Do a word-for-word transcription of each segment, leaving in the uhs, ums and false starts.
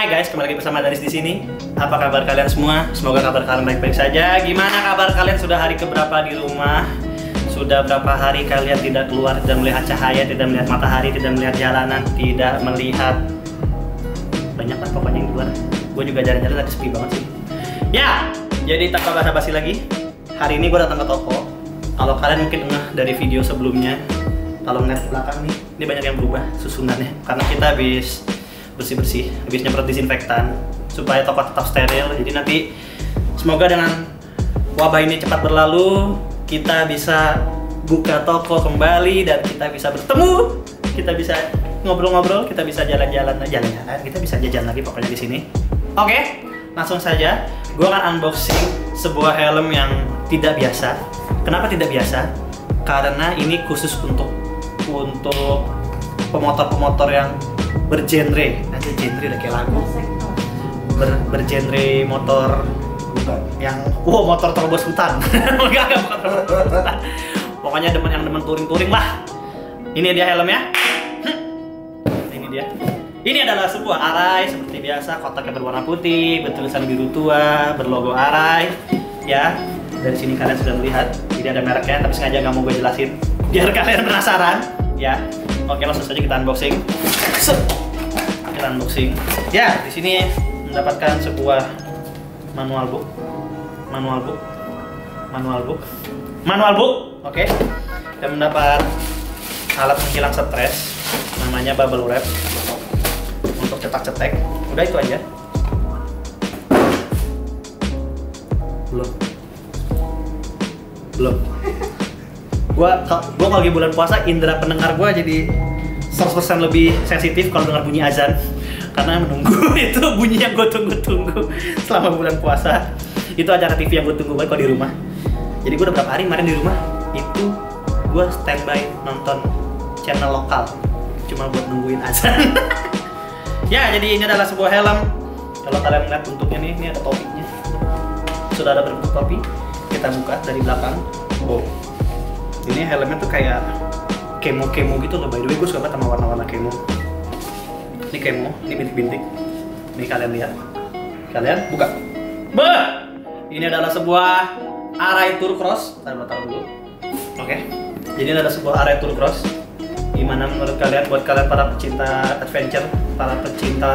Hai guys, kembali lagi bersama Darius di sini. Apa kabar kalian semua? Semoga kabar kalian baik-baik saja. Gimana kabar kalian? Sudah hari keberapa di rumah? Sudah berapa hari kalian tidak keluar, tidak melihat cahaya, tidak melihat matahari, tidak melihat jalanan, tidak melihat banyak lah pokoknya yang di luar. Gue juga jalan-jalan tadi sepi banget sih. Ya, jadi tanpa basa-basi lagi. Hari ini gue datang ke toko. Kalau kalian mungkin ngeh dari video sebelumnya, kalau ngeliat belakang nih, ini banyak yang berubah susunannya. Karena kita habis bersih-bersih, habis nyemprot disinfektan supaya toko tetap steril. Jadi nanti semoga dengan wabah ini cepat berlalu, kita bisa buka toko kembali dan kita bisa bertemu, kita bisa ngobrol-ngobrol, kita bisa jalan-jalan, jalan-jalan, kita bisa jajan lagi pokoknya di sini. Oke, langsung saja. Gue akan unboxing sebuah helm yang tidak biasa. Kenapa tidak biasa? Karena ini khusus untuk untuk pemotor-pemotor yang bergenre, ada genre lagi lagu, Ber, bergenre motor bukan, yang wow motor terobos hutan, enggak enggak bukan terobos hutan. Pokoknya demen yang demen touring-touring lah. Ini dia helmnya, ini dia. Ini adalah sebuah Arai seperti biasa, kotaknya berwarna putih, bertulisan biru tua, berlogo Arai. Ya, dari sini kalian sudah melihat. Jadi ada mereknya, tapi sengaja nggak mau gue jelasin, biar kalian penasaran. Ya. Oke, langsung saja kita unboxing. Kita unboxing. Ya, di sini mendapatkan sebuah manual book, manual book, manual book, manual book. Oke, kita mendapat alat penghilang stres, namanya bubble wrap untuk cetak-cetek. Udah itu aja. Belum, belum. Gua, gua kalau lagi bulan puasa, indera pendengar gua jadi seratus persen lebih sensitif kalau dengar bunyi azan, karena menunggu itu bunyi yang gue tunggu-tunggu selama bulan puasa. Itu acara T V yang gue tunggu banget kalau di rumah. Jadi gue udah berapa hari kemarin di rumah itu gue standby nonton channel lokal cuma buat nungguin azan. Ya, jadi ini adalah sebuah helm. Kalau kalian lihat bentuknya nih, ini ada topinya, sudah ada bentuk topi. Kita buka dari belakang. Wow, ini helmnya tuh kayak kemo-kemo gitu loh. By the way, gue suka banget sama warna-warna kemo. Ini kemo, ini bintik-bintik. Ini kalian lihat. Kalian buka. Bah! Ini adalah sebuah Arai Tour Cross. Taruh taruh dulu. Oke. Okay. Jadi ini adalah sebuah Arai Tour Cross. Gimana menurut kalian, buat kalian para pecinta adventure, para pecinta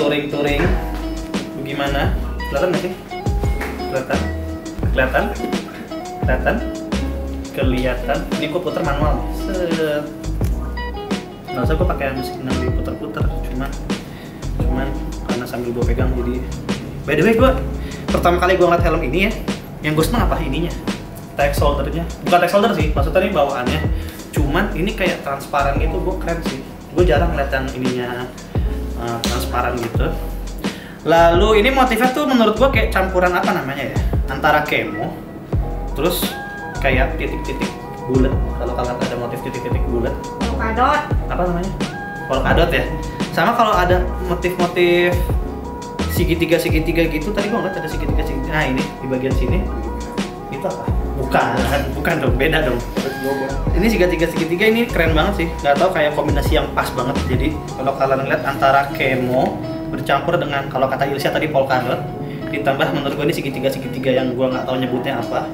touring-touring, gimana? Kelihatan nggak sih? Kelihatan? Kelihatan? Kelihatan? Kelihatan. Ini gue puter manual. Set. Nggak usah gue pakai musik nambi puter-puter, cuman cuman karena sambil gue pegang jadi. By the way, gue pertama kali gue ngeliat helm ini ya, yang gue seneng apa ininya? Tag holdernya. Bukan tag holder sih, maksudnya ini bawaannya. Cuman ini kayak transparan gitu, gue keren sih. Gue jarang ngeliat yang ininya uh, transparan gitu. Lalu ini motifnya tuh menurut gue kayak campuran apa namanya ya? Antara kemo, terus kayak titik-titik bulat. Kalau kalian ada motif titik-titik bulat, polkadot. Apa namanya? Polkadot ya. Sama kalau ada motif-motif segitiga-segitiga gitu. Tadi gua ngeliat ada segitiga-segitiga. Nah, ini di bagian sini. Itu apa? Bukan, bukan dong, beda dong. Ini segitiga-segitiga ini keren banget sih. Gak tau, kayak kombinasi yang pas banget. Jadi kalau kalian ngeliat antara kemo bercampur dengan kalau kata Ilsya tadi polkadot, ditambah menurut gua ini segitiga-segitiga yang gua nggak tahu nyebutnya apa.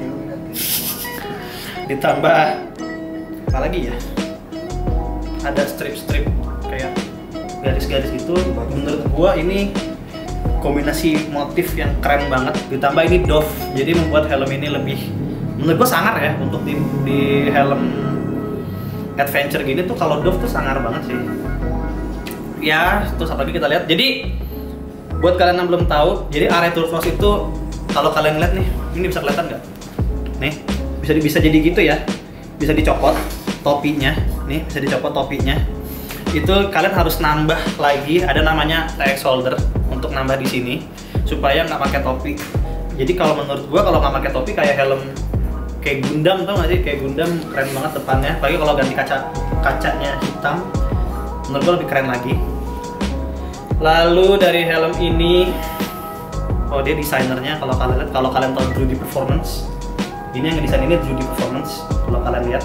Ditambah apa lagi ya, ada strip-strip kayak garis-garis itu. Menurut gua ini kombinasi motif yang keren banget, ditambah ini doff, jadi membuat helm ini lebih, menurut gua sangar ya untuk di, di helm adventure gini tuh. Kalau doff tuh sangar banget sih ya. Terus apalagi kita lihat, jadi buat kalian yang belum tahu, jadi Arai Tour Cross itu kalau kalian lihat nih, ini bisa kelihatan nggak nih? Bisa, bisa jadi gitu ya, bisa dicopot topinya nih, bisa dicopot topinya. Itu kalian harus nambah lagi, ada namanya tag holder untuk nambah di sini supaya nggak pakai topi. Jadi kalau menurut gua kalau nggak pakai topi kayak helm kayak Gundam, tau nggak sih? Kayak Gundam keren banget depannya, apalagi kalau ganti kaca, kacanya hitam, menurut gua lebih keren lagi. Lalu dari helm ini, oh dia desainernya kalau kalian lihat, kalau kalian tahu dulu di performance. Ini yang ngedesain ini Judy Performance. Kalau kalian lihat,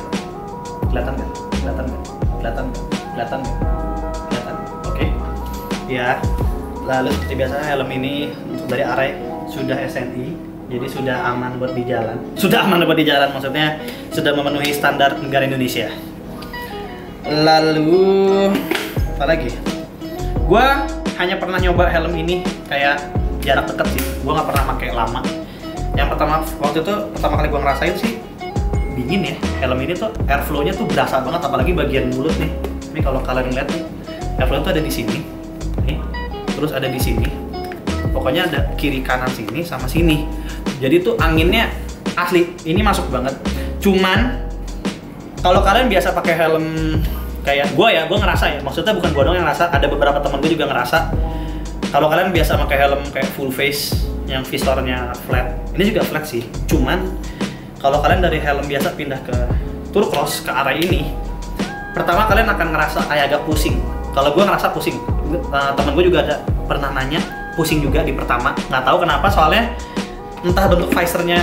kelihatan nggak? Kelihatan nggak? Kelihatan nggak? Kelihatan nggak? Kelihatan. Oke. Okay. Ya. Lalu seperti biasanya helm ini dari Arai sudah S N I, jadi sudah aman buat di jalan. Sudah aman buat di jalan maksudnya sudah memenuhi standar negara Indonesia. Lalu apa lagi? Gua hanya pernah nyoba helm ini kayak jarak dekat sih. Gua nggak pernah pakai lama. Yang pertama waktu itu pertama kali gua ngerasain sih dingin ya. Helm ini tuh airflow-nya tuh berasa banget, apalagi bagian mulut nih. Ini kalau kalian lihat nih, airflow tuh ada di sini. Nih. Terus ada di sini. Pokoknya ada kiri kanan sini sama sini. Jadi tuh anginnya asli, ini masuk banget. Cuman kalau kalian biasa pakai helm kayak gua ya, gua ngerasa ya. Maksudnya bukan gua doang yang ngerasa, ada beberapa teman gua juga ngerasa. Kalau kalian biasa pakai helm kayak full face yang visornya flat, ini juga flat sih. Cuman kalau kalian dari helm biasa pindah ke Tour Cross ke arah ini, pertama kalian akan ngerasa kayak agak pusing. Kalau gua ngerasa pusing, teman gua juga ada pernah nanya pusing juga di pertama. Nggak tahu kenapa, soalnya entah bentuk visornya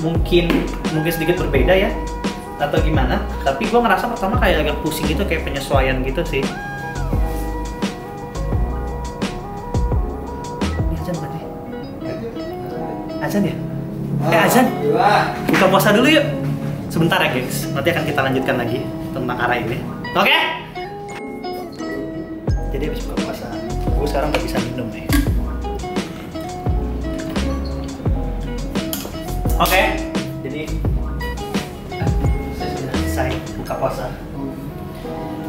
mungkin mungkin sedikit berbeda ya atau gimana, tapi gue ngerasa pertama kayak agak pusing gitu, kayak penyesuaian gitu sih. Ini azan berarti? Azan ya? Eh azan? Buka puasa dulu yuk. Sebentar ya guys, nanti akan kita lanjutkan lagi tentang arah ini. Oke? Okay? Jadi habis buka puasa, gue sekarang nggak bisa minum nih. Oke, okay. Jadi saya sudah selesai buka puasa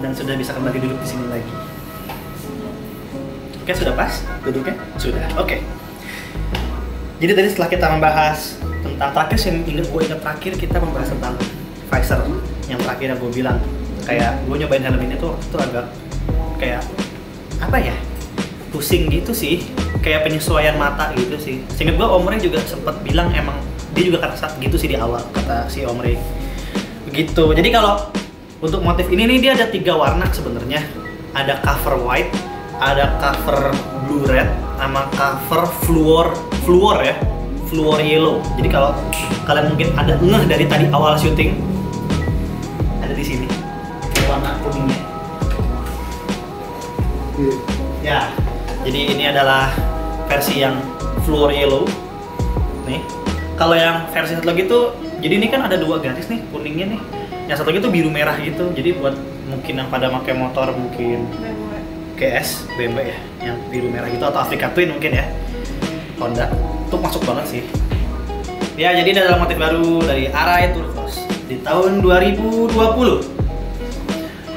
dan sudah bisa kembali duduk di sini lagi. Oke, okay, sudah pas duduknya? Sudah. Oke. Okay. Jadi tadi setelah kita membahas tentang terakhir, yang ingat gue ingat terakhir kita membahas tentang visor yang terakhir yang gue bilang kayak gue nyobain helm ini tuh itu agak kayak apa ya? Pusing gitu sih, kayak penyesuaian mata gitu sih. Seingat gue Om Rey juga sempat bilang emang dia juga kerasa gitu sih di awal, kata si Om Rey begitu. Jadi kalau untuk motif ini nih, dia ada tiga warna sebenarnya. Ada cover white, ada cover blue red, sama cover fluor fluor ya fluor yellow. Jadi kalau kalian mungkin ada ngeh dari tadi awal syuting, ada di sini warna kuningnya ya. Jadi ini adalah versi yang fluor yellow nih. Kalau yang versi satu lagi tuh, jadi ini kan ada dua garis nih, kuningnya nih. Yang satu lagi tuh biru merah gitu. Jadi buat mungkin yang pada pakai motor mungkin G S, B M W ya, yang biru merah gitu, atau Africa Twin mungkin ya, Honda. Tuh masuk banget sih. Ya, jadi ada motif baru dari Arai Tour Cross di tahun dua ribu dua puluh.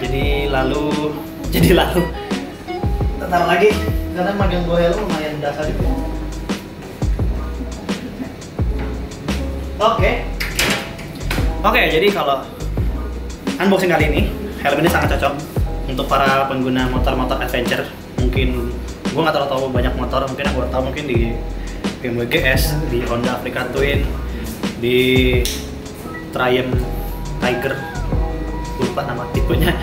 Jadi lalu, jadi lalu. Tentang lagi, karena magang gue helm lumayan dasar itu. Oke, okay. oke. Okay, jadi kalau unboxing kali ini, helm ini sangat cocok untuk para pengguna motor-motor adventure. Mungkin gue nggak terlalu tahu banyak motor, mungkin gue tahu mungkin di B M W G S, di Honda Africa Twin, di Triumph Tiger, lupa nama tipenya.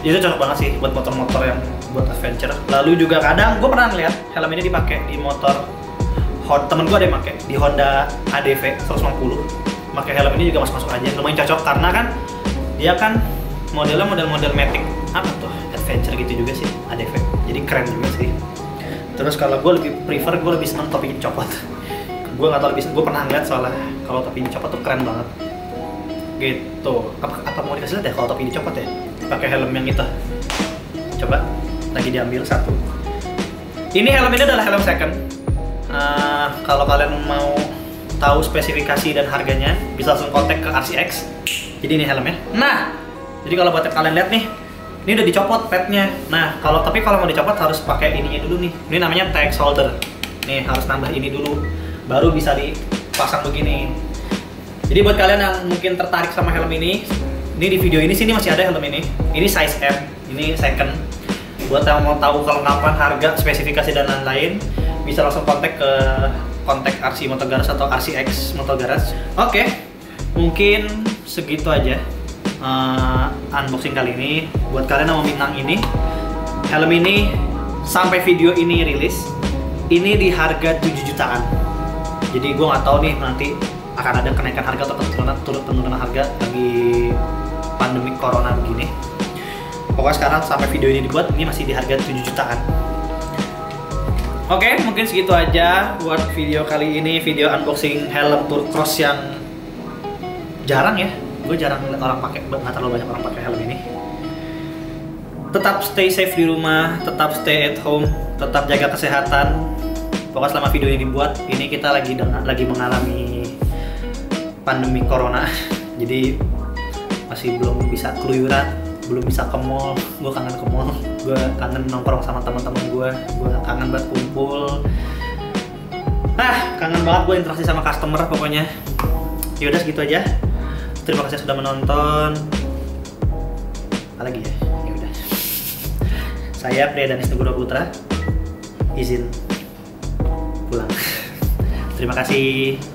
Itu cocok banget sih buat motor-motor yang buat adventure. Lalu juga kadang gue pernah lihat helm ini dipakai di motor. Temen gue ada yang pake di Honda A D V seratus lima puluh, pakai helm ini juga masuk-masuk aja, lumayan cocok karena kan dia kan modelnya model-model matic apa tuh, adventure gitu juga sih A D V, jadi keren juga sih. Terus kalau gue lebih prefer, gue lebih seneng topi copot. Gue nggak tau lebih, gue pernah ngeliat soalnya kalau topi copot tuh keren banget gitu. Apa, apa mau dikasih lihat ya kalau topi dicopot ya? Pakai helm yang itu, coba lagi diambil satu. Ini helm ini adalah helm second. Uh, kalau kalian mau tahu spesifikasi dan harganya, bisa langsung kontak ke R C X. Jadi ini helmnya. Nah, jadi kalau buat kalian lihat nih, ini udah dicopot petnya. Nah, kalau tapi kalau mau dicopot harus pakai ininya dulu nih. Ini namanya tag holder. Nih harus nambah ini dulu, baru bisa dipasang begini. Jadi buat kalian yang mungkin tertarik sama helm ini, ini di video ini sini masih ada helm ini. Ini size M, ini second. Buat yang mau tahu kelengkapan, harga, spesifikasi dan lain-lain, bisa langsung kontak ke kontak R C Motor Garage atau R C X Motor Garage. Oke, okay. Mungkin segitu aja uh, unboxing kali ini. Buat kalian yang mau bintang ini, helm ini sampai video ini rilis, ini di harga tujuh jutaan. Jadi gue nggak tahu nih nanti akan ada kenaikan harga atau penurunan, penurunan harga lagi pandemi corona begini. Pokoknya sekarang sampai video ini dibuat, ini masih di harga tujuh jutaan. Oke, mungkin segitu aja buat video kali ini, video unboxing helm Tour Cross yang jarang ya. Gue jarang orang pakai, nggak terlalu banyak orang pakai helm ini. Tetap stay safe di rumah, tetap stay at home, tetap jaga kesehatan. Pokoknya selama video ini dibuat, ini kita lagi dengan, lagi mengalami pandemi corona. Jadi masih belum bisa keluyuran, belum bisa ke mall. Gue kangen ke mall, gue kangen nongkrong sama teman-teman gue, gue kangen banget kumpul. Ah, kangen banget gue interaksi sama customer pokoknya. Yaudah segitu aja. Terima kasih sudah menonton. Apa lagi ya? Yaudah. Saya Priyadani Sugrofutra, izin pulang. Terima kasih.